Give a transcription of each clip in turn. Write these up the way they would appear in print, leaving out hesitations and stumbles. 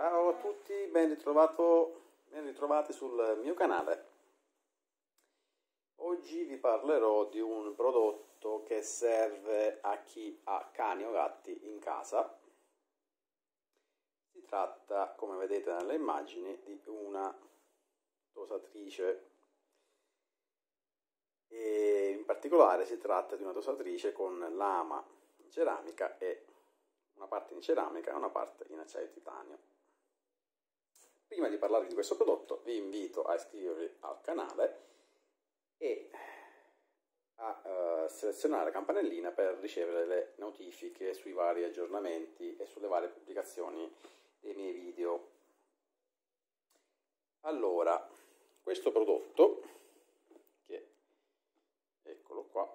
Ciao a tutti, ben ritrovati sul mio canale. Oggi vi parlerò di un prodotto che serve a chi ha cani o gatti in casa. Si tratta, come vedete nelle immagini, di una dosatrice e in particolare si tratta di una dosatrice con lama in ceramica e una parte in ceramica e una parte in acciaio titanio. Prima di parlarvi di questo prodotto vi invito a iscrivervi al canale e a selezionare la campanellina per ricevere le notifiche sui vari aggiornamenti e sulle varie pubblicazioni dei miei video. Allora, questo prodotto, che eccolo qua,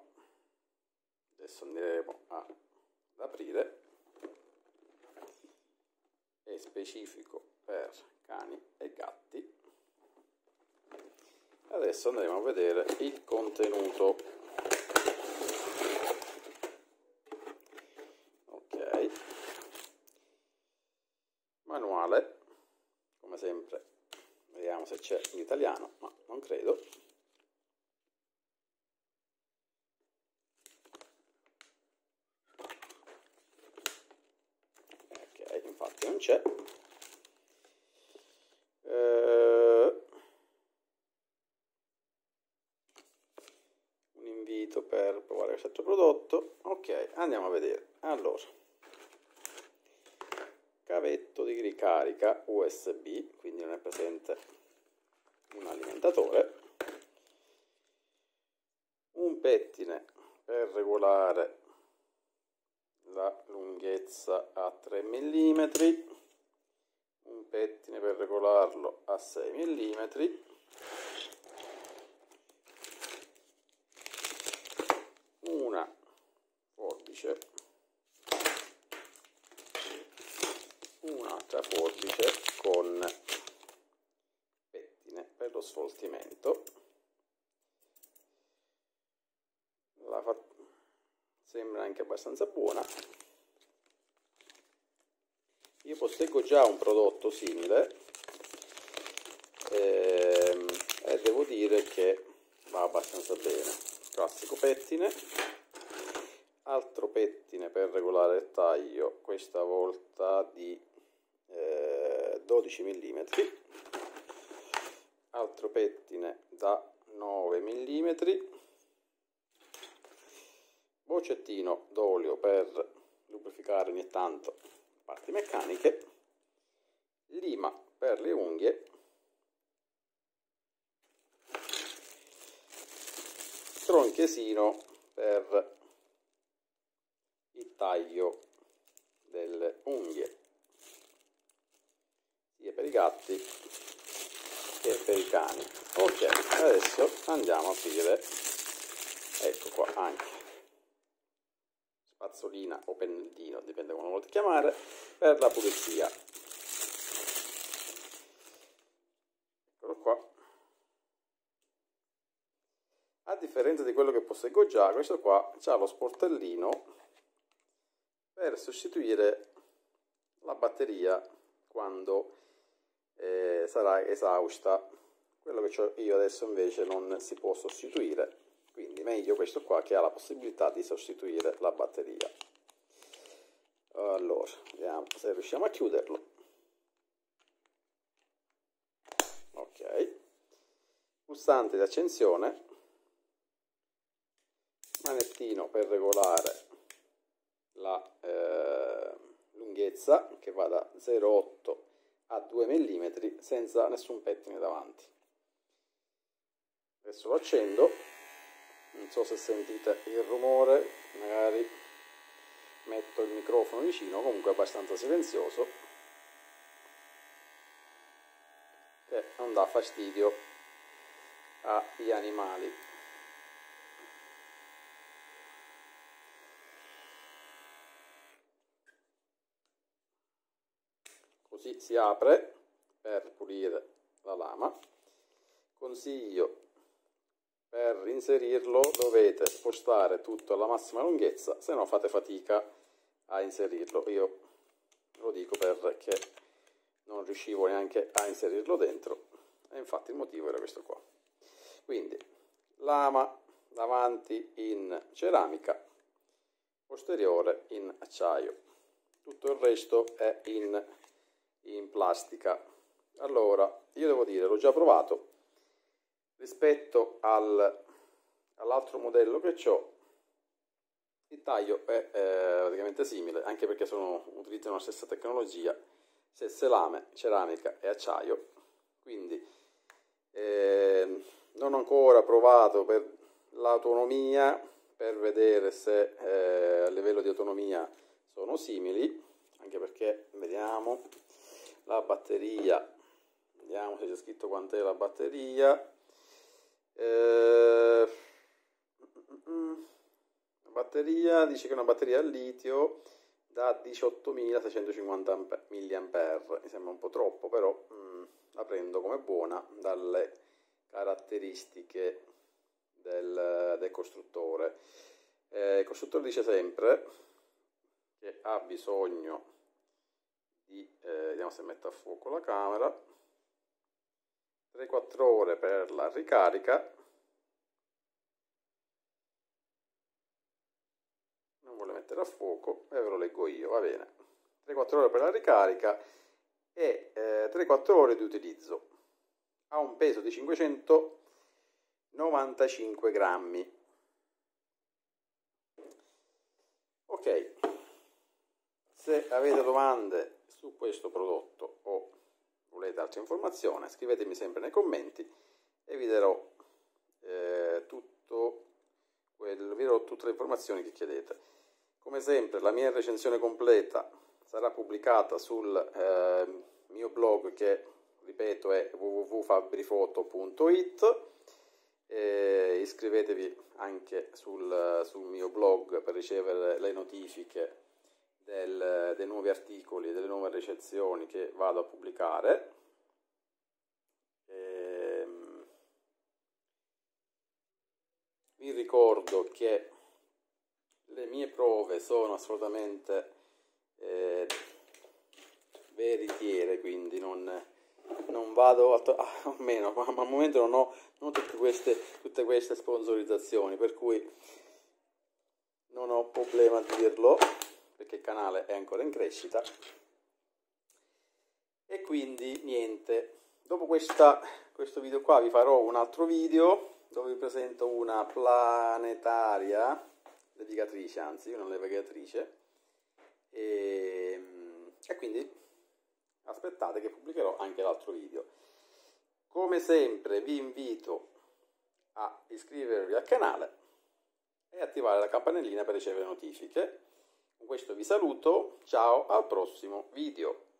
adesso andremo ad aprire, è specifico per cani e gatti. Adesso andremo a vedere il contenuto. Ok, manuale, come sempre, vediamo se c'è in italiano, ma non credo. Ok, infatti non c'è. Un invito per provare questo prodotto. Ok, andiamo a vedere. Allora, cavetto di ricarica USB, quindi non è presente un alimentatore, un pettine per regolare la lunghezza a 3 mm, un pettine per regolarlo a 6 mm, una forbice, un'altra forbice con pettine per lo sfoltimento. La fattura sembra anche abbastanza buona. Io posseggo già un prodotto simile e devo dire che va abbastanza bene. Classico pettine, altro pettine per regolare il taglio, questa volta di 12 mm, altro pettine da 9 mm, boccettino d'olio per lubrificare ogni tanto parti meccaniche, lima per le unghie, tronchesino per il taglio delle unghie, sia per i gatti che per i cani. Ok, adesso andiamo a aprire, ecco qua anche spazzolina o pennellino, dipende come lo volete chiamare, per la pulizia. Eccolo qua. A differenza di quello che posseggo già, questo qua ha lo sportellino per sostituire la batteria quando sarà esausta. Quello che ho io adesso invece non si può sostituire, quindi meglio questo qua che ha la possibilità di sostituire la batteria. Allora, vediamo se riusciamo a chiuderlo. Ok, pulsante di accensione, manettino per regolare la lunghezza che va da 0,8 a 2 mm senza nessun pettine davanti. Adesso lo accendo. Non so se sentite il rumore, magari metto il microfono vicino, comunque è abbastanza silenzioso e non dà fastidio agli animali. Così si apre per pulire la lama. Consiglio: per inserirlo dovete spostare tutto alla massima lunghezza, se no fate fatica a inserirlo. Io lo dico perché non riuscivo neanche a inserirlo dentro, e infatti il motivo era questo qua. Quindi lama davanti in ceramica, posteriore in acciaio, tutto il resto è in plastica. Allora, io devo dire, l'ho già provato, rispetto all'altro modello che ho, il taglio è praticamente simile, anche perché utilizzano la stessa tecnologia, stesse lame, ceramica e acciaio. Quindi non ho ancora provato per l'autonomia, per vedere se a livello di autonomia sono simili, anche perché vediamo la batteria, vediamo se c'è scritto quant'è la batteria. La batteria dice che è una batteria a litio da 18.650 mAh, mi sembra un po' troppo, però la prendo come buona dalle caratteristiche del costruttore. Il costruttore dice sempre che ha bisogno di vediamo se metto a fuoco la camera, 3-4 ore per la ricarica. Non vuole mettere a fuoco e ve lo leggo io, va bene. 3-4 ore per la ricarica e 3-4 ore di utilizzo. Ha un peso di 595 grammi. Ok, se avete domande su questo prodotto o volete altre informazioni, scrivetemi sempre nei commenti e vi darò tutte le informazioni che chiedete. Come sempre, la mia recensione completa sarà pubblicata sul mio blog, che ripeto è www.fabrifoto.it. Iscrivetevi anche sul mio blog per ricevere le notifiche dei nuovi articoli, delle nuove recensioni che vado a pubblicare. Vi ricordo che le mie prove sono assolutamente veritiere, quindi non vado almeno, ma al momento non ho tutte queste sponsorizzazioni, per cui non ho problema a dirlo, perché il canale è ancora in crescita. E quindi niente, dopo questo video qua vi farò un altro video dove vi presento una planetaria levigatrice, anzi una levigatrice, e quindi aspettate che pubblicherò anche l'altro video. Come sempre vi invito a iscrivervi al canale e attivare la campanellina per ricevere notifiche. Con questo vi saluto, ciao, al prossimo video.